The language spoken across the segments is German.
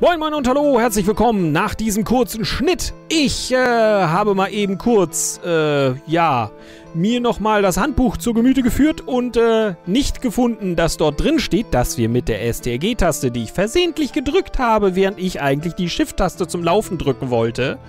Moin Moin und hallo, herzlich willkommen nach diesem kurzen Schnitt. Ich habe mal eben kurz, mir nochmal das Handbuch zu Gemüte geführt und nicht gefunden, dass dort drin steht, dass wir mit der STRG-Taste, die ich versehentlich gedrückt habe, während ich eigentlich die Shift-Taste zum Laufen drücken wollte,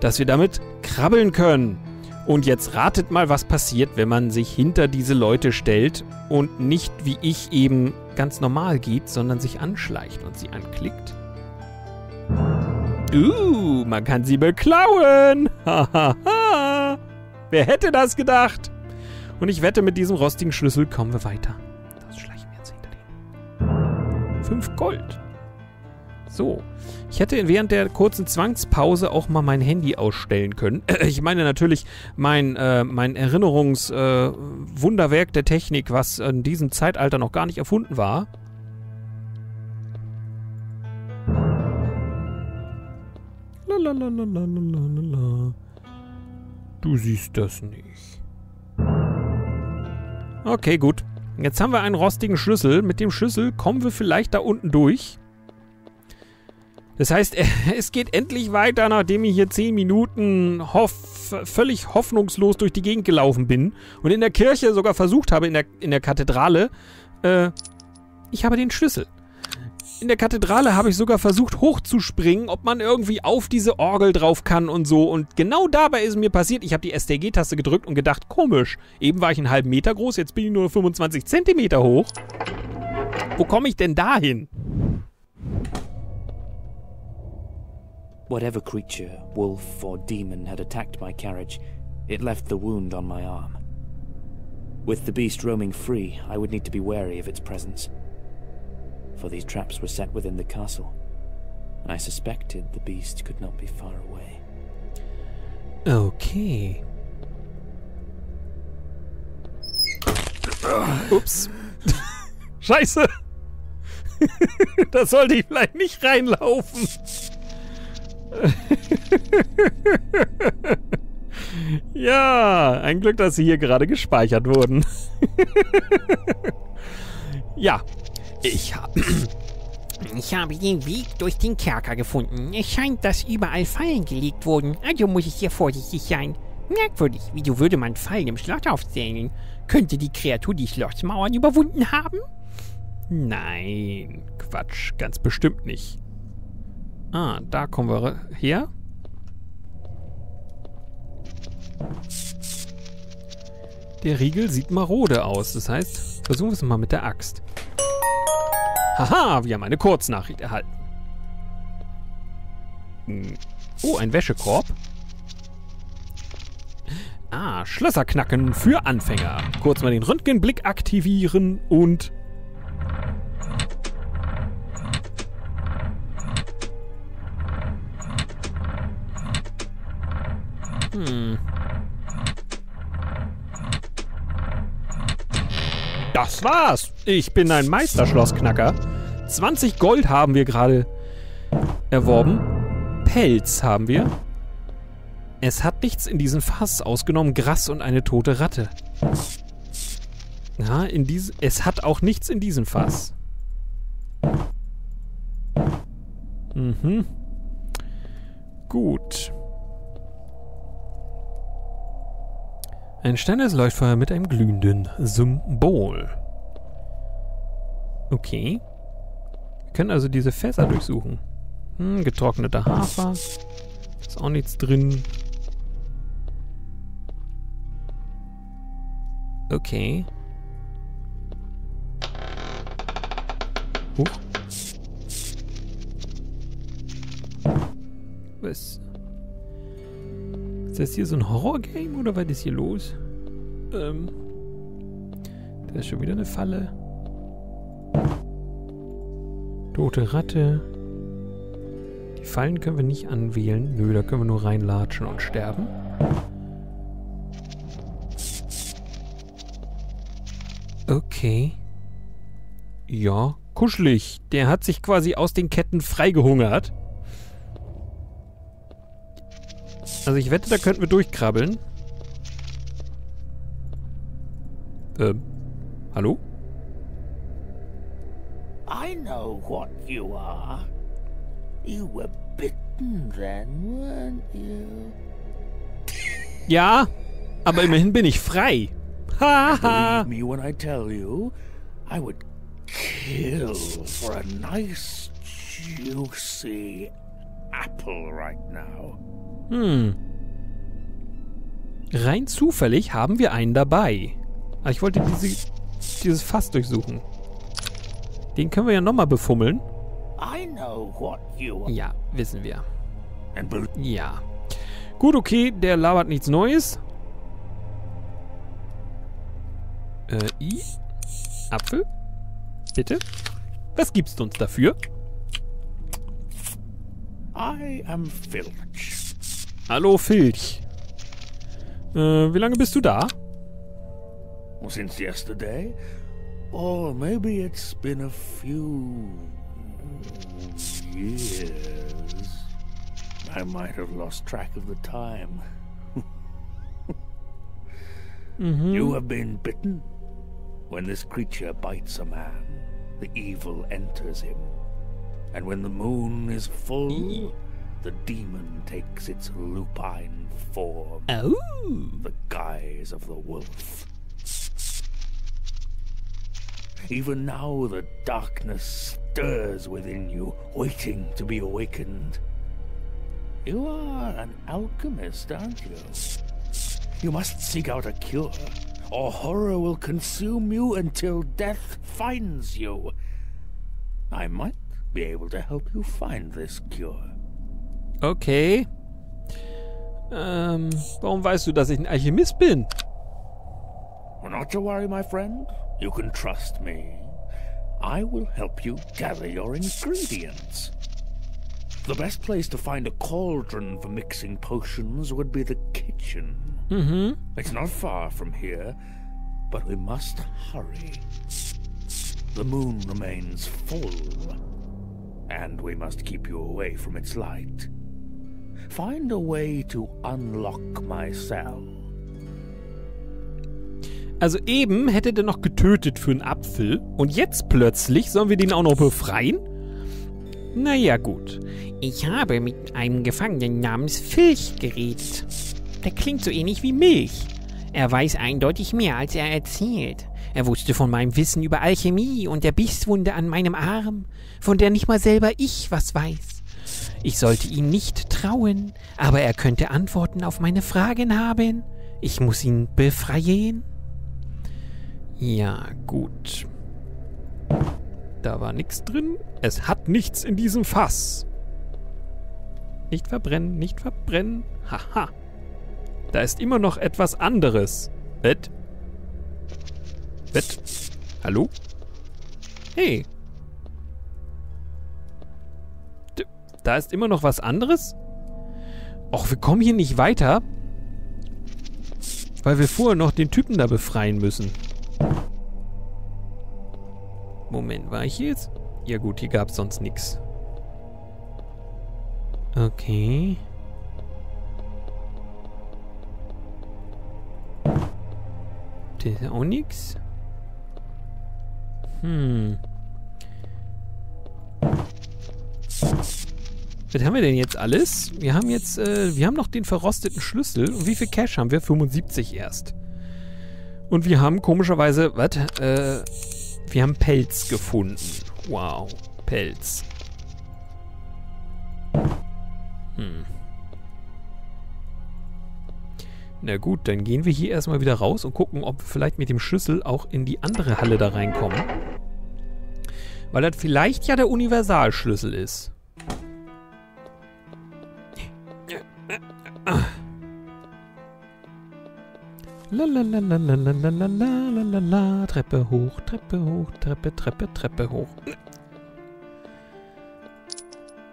dass wir damit krabbeln können. Und jetzt ratet mal, was passiert, wenn man sich hinter diese Leute stellt und nicht, wie ich eben, ganz normal geht, sondern sich anschleicht und sie anklickt. Man kann sie beklauen. Hahaha. Wer hätte das gedacht? Und ich wette, mit diesem rostigen Schlüssel kommen wir weiter. Das schleichen wir jetzt hinter denen. 5 Gold. So. Ich hätte während der kurzen Zwangspause auch mal mein Handy ausstellen können. Ich meine natürlich mein Erinnerungswunderwerk der Technik, was in diesem Zeitalter noch gar nicht erfunden war. Lalalalalalala. Du siehst das nicht. Okay, gut. Jetzt haben wir einen rostigen Schlüssel. Mit dem Schlüssel kommen wir vielleicht da unten durch. Das heißt, es geht endlich weiter, nachdem ich hier 10 Minuten völlig hoffnungslos durch die Gegend gelaufen bin und in der Kirche sogar versucht habe, in der Kathedrale, ich habe den Schlüssel. In der Kathedrale habe ich sogar versucht, hochzuspringen, ob man irgendwie auf diese Orgel drauf kann und so. Und genau dabei ist mir passiert, ich habe die STRG-Taste gedrückt und gedacht, komisch, eben war ich einen halben Meter groß, jetzt bin ich nur 25 Zentimeter hoch. Wo komme ich denn da hin? Whatever creature, wolf or demon, had attacked my carriage, it left the wound on my arm. With the beast roaming free, I would need to be wary of its presence, for these traps were set within the castle, and I suspected the beast could not be far away. Okay. Ups. Scheiße. Da sollte ich vielleicht nicht reinlaufen. Ja, ein Glück, dass sie hier gerade gespeichert wurden. Ja, ich habe den Weg durch den Kerker gefunden. Es scheint, dass überall Fallen gelegt wurden, also muss ich hier vorsichtig sein. Merkwürdig, wieso würde man Fallen im Schloss aufstellen? Könnte die Kreatur die Schlossmauern überwunden haben? Nein, Quatsch, ganz bestimmt nicht. Ah, da kommen wir her. Der Riegel sieht marode aus. Das heißt, versuchen wir es mal mit der Axt. Haha, wir haben eine Kurznachricht erhalten. Oh, ein Wäschekorb. Ah, Schlösser knacken für Anfänger. Kurz mal den Röntgenblick aktivieren und... Das war's. Ich bin ein Meisterschlossknacker. 20 Gold haben wir gerade erworben. Pelz haben wir. Es hat nichts in diesem Fass, ausgenommen Gras und eine tote Ratte. Ja, es hat auch nichts in diesem Fass. Mhm. Gut. Ein steinernes Leuchtfeuer mit einem glühenden Symbol. Okay. Wir können also diese Fässer durchsuchen. Getrockneter Hafer. Ist auch nichts drin. Okay. Huch. Was? Ist das hier so ein Horror-Game oder was ist hier los? Da ist schon wieder eine Falle. Tote Ratte. Die Fallen können wir nicht anwählen. Nö, da können wir nur reinlatschen und sterben. Okay. Ja, kuschelig. Der hat sich quasi aus den Ketten freigehungert. Also ich wette, da könnten wir durchkrabbeln. Hallo? I know what you are. You were bitten then, weren't you? Ja, aber immerhin bin ich frei. Haha. Believe me when I tell you, I would kill for a nice juicy apple right now. Hm. Rein zufällig haben wir einen dabei. Aber ich wollte dieses Fass durchsuchen. Den können wir ja nochmal befummeln. Ja, wissen wir. Ja. Gut, okay, der labert nichts Neues. Apfel? Bitte? Was gibst du uns dafür? I am Filch. Hallo, Filch. Wie lange bist du da? Since yesterday. Or maybe it's been a few years. I might have lost track of the time. Mm-hmm. You have been bitten. When this creature bites a man, the evil enters him. And when the moon is full, the demon takes its lupine form. Oh. The guise of the wolf. Even now the darkness stirs within you, waiting to be awakened. You are an alchemist, aren't you? You must seek out a cure, or horror will consume you until death finds you. I might be able to help you find this cure. Okay. Warum weißt du, dass ich ein Alchemist bin? Well, not to worry, my friend. You can trust me. I will help you gather your ingredients. The best place to find a cauldron for mixing potions would be the kitchen. Mm-hmm. It's not far from here, but we must hurry. The moon remains full, and we must keep you away from its light. Find a way to unlock my cell. Also eben hätte der noch getötet für einen Apfel. Und jetzt plötzlich sollen wir den auch noch befreien? Naja, gut. Ich habe mit einem Gefangenen namens Filch geredet. Der klingt so ähnlich wie Milch. Er weiß eindeutig mehr, als er erzählt. Er wusste von meinem Wissen über Alchemie und der Bisswunde an meinem Arm, von der nicht mal selber ich was weiß. Ich sollte ihm nicht trauen, aber er könnte Antworten auf meine Fragen haben. Ich muss ihn befreien. Ja, gut. Da war nichts drin. Es hat nichts in diesem Fass. Nicht verbrennen, nicht verbrennen. Haha. Da ist immer noch etwas anderes. Bett? Bett? Hallo? Hey. Da ist immer noch was anderes? Och, wir kommen hier nicht weiter. Weil wir vorher noch den Typen da befreien müssen. Moment, war ich hier jetzt? Ja gut, hier gab es sonst nichts. Okay. Das ist auch nichts. Hm. Was haben wir denn jetzt alles? Wir haben jetzt, wir haben noch den verrosteten Schlüssel. Und wie viel Cash haben wir? 75 erst. Und wir haben komischerweise, was? Wir haben Pelz gefunden. Wow, Pelz. Hm. Na gut, dann gehen wir hier erstmal wieder raus und gucken, ob wir vielleicht mit dem Schlüssel auch in die andere Halle da reinkommen. Weil das vielleicht ja der Universalschlüssel ist. La Treppe hoch, Treppe hoch, Treppe, Treppe, Treppe hoch.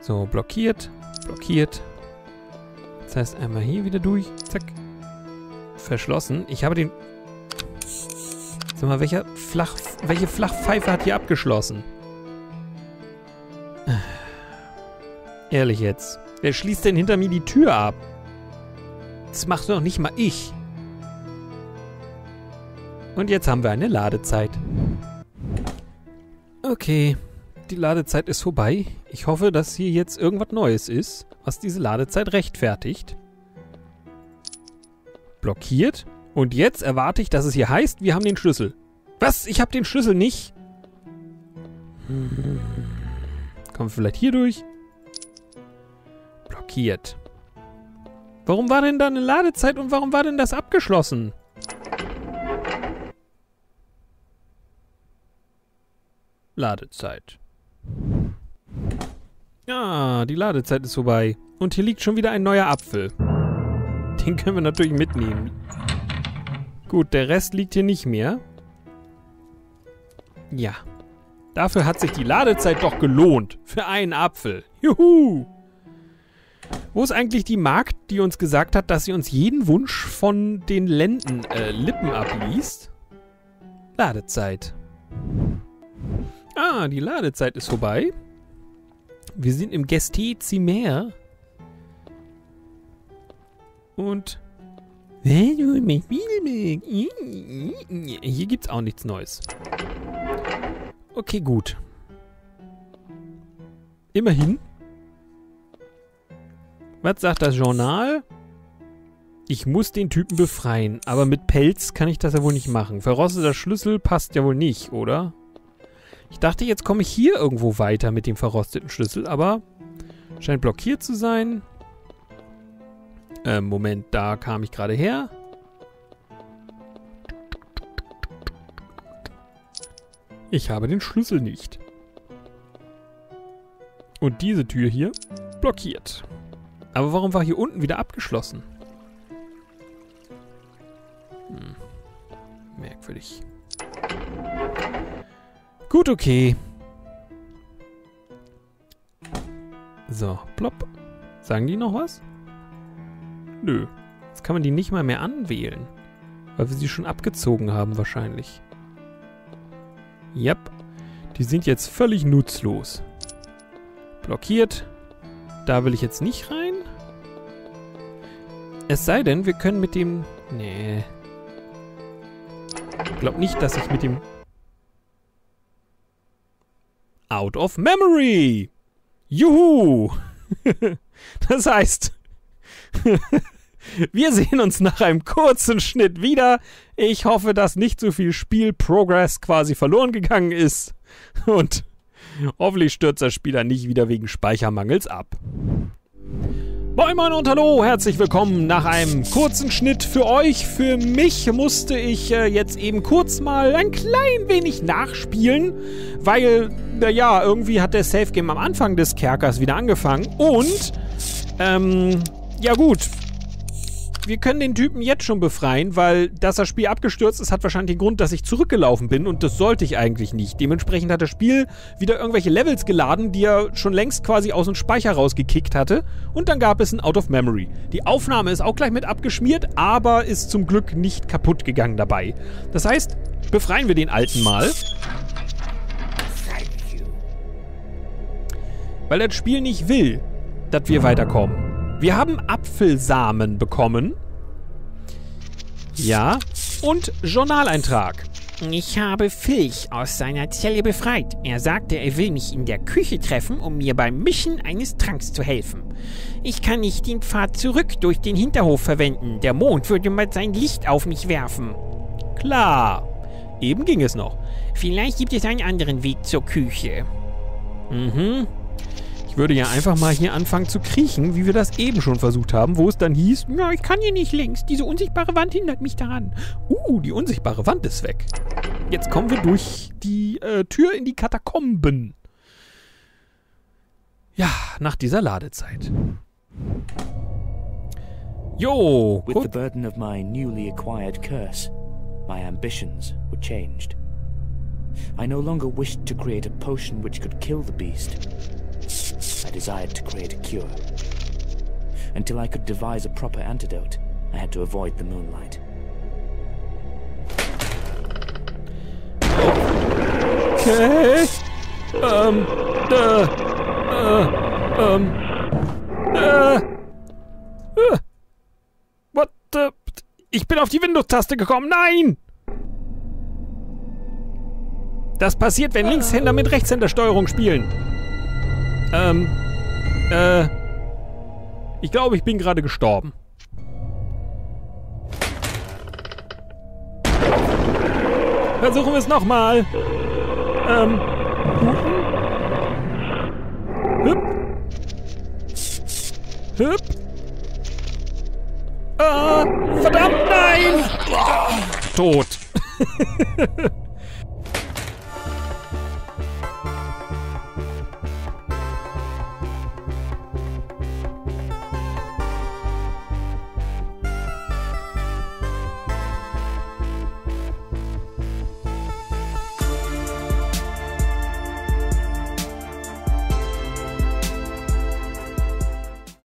So, blockiert, blockiert. Das heißt, einmal hier wieder durch, zack. Verschlossen. Ich habe den... Sag mal, welche Flachpfeife hat hier abgeschlossen? Ehrlich jetzt. Wer schließt denn hinter mir die Tür ab? Das macht doch nicht mal ich. Und jetzt haben wir eine Ladezeit. Okay, die Ladezeit ist vorbei. Ich hoffe, dass hier jetzt irgendwas Neues ist, was diese Ladezeit rechtfertigt. Blockiert. Und jetzt erwarte ich, dass es hier heißt, wir haben den Schlüssel. Was? Ich habe den Schlüssel nicht? Kommen wir vielleicht hier durch? Blockiert. Warum war denn da eine Ladezeit und warum war denn das abgeschlossen? Ladezeit. Ah, die Ladezeit ist vorbei. Und hier liegt schon wieder ein neuer Apfel. Den können wir natürlich mitnehmen. Gut, der Rest liegt hier nicht mehr. Ja. Dafür hat sich die Ladezeit doch gelohnt. Für einen Apfel. Juhu! Wo ist eigentlich die Magd, die uns gesagt hat, dass sie uns jeden Wunsch von den Lippen abliest? Ladezeit. Ah, die Ladezeit ist vorbei. Wir sind im Gästezimmer. Und... hier gibt's auch nichts Neues. Okay, gut. Immerhin. Was sagt das Journal? Ich muss den Typen befreien. Aber mit Pelz kann ich das ja wohl nicht machen. Verrosteter Schlüssel passt ja wohl nicht, oder? Ich dachte, jetzt komme ich hier irgendwo weiter mit dem verrosteten Schlüssel, aber scheint blockiert zu sein. Moment, da kam ich gerade her. Ich habe den Schlüssel nicht. Und diese Tür hier blockiert. Aber warum war hier unten wieder abgeschlossen? Merkwürdig. Gut, okay. So, plopp. Sagen die noch was? Nö. Jetzt kann man die nicht mal mehr anwählen. Weil wir sie schon abgezogen haben wahrscheinlich. Yep. Die sind jetzt völlig nutzlos. Blockiert. Da will ich jetzt nicht rein. Es sei denn, wir können mit dem... Nee. Ich glaube nicht, dass ich mit dem... Out of memory! Juhu! Das heißt, wir sehen uns nach einem kurzen Schnitt wieder. Ich hoffe, dass nicht so viel Spielprogress quasi verloren gegangen ist. Und hoffentlich stürzt der Spieler nicht wieder wegen Speichermangels ab. Moin Moin und Hallo, herzlich willkommen nach einem kurzen Schnitt für euch. Für mich musste ich jetzt eben kurz mal ein klein wenig nachspielen, weil, naja, irgendwie hat der Safe Game am Anfang des Kerkers wieder angefangen. Und, ja gut, wir können den Typen jetzt schon befreien, weil, dass das Spiel abgestürzt ist, hat wahrscheinlich den Grund, dass ich zurückgelaufen bin und das sollte ich eigentlich nicht. Dementsprechend hat das Spiel wieder irgendwelche Levels geladen, die er schon längst quasi aus dem Speicher rausgekickt hatte und dann gab es ein Out of Memory. Die Aufnahme ist auch gleich mit abgeschmiert, aber ist zum Glück nicht kaputt gegangen dabei. Das heißt, befreien wir den Alten mal. Weil das Spiel nicht will, dass wir weiterkommen. Wir haben Apfelsamen bekommen. Ja. Und Journaleintrag. Ich habe Filch aus seiner Zelle befreit. Er sagte, er will mich in der Küche treffen, um mir beim Mischen eines Tranks zu helfen. Ich kann nicht den Pfad zurück durch den Hinterhof verwenden. Der Mond würde mal sein Licht auf mich werfen. Klar. Eben ging es noch. Vielleicht gibt es einen anderen Weg zur Küche. Mhm. Ich würde ja einfach mal hier anfangen zu kriechen, wie wir das eben schon versucht haben, wo es dann hieß, na, ich kann hier nicht links, diese unsichtbare Wand hindert mich daran. Die unsichtbare Wand ist weg. Jetzt kommen wir durch die Tür in die Katakomben. Ja, nach dieser Ladezeit. Jo, with the burden of my newly acquired curse, my ambitions were changed. I no longer wished to create a potion which could kill the beast. I desired to create a cure. Until I could devise a proper antidote, I had to avoid the moonlight. Okay. What the... Ich bin auf die Windows-Taste gekommen, nein! Das passiert, wenn Linkshänder mit Rechtshändersteuerung spielen. Ich glaube, ich bin gerade gestorben. Versuchen wir es nochmal. Hüp. Hüp. Verdammt, nein! Tot.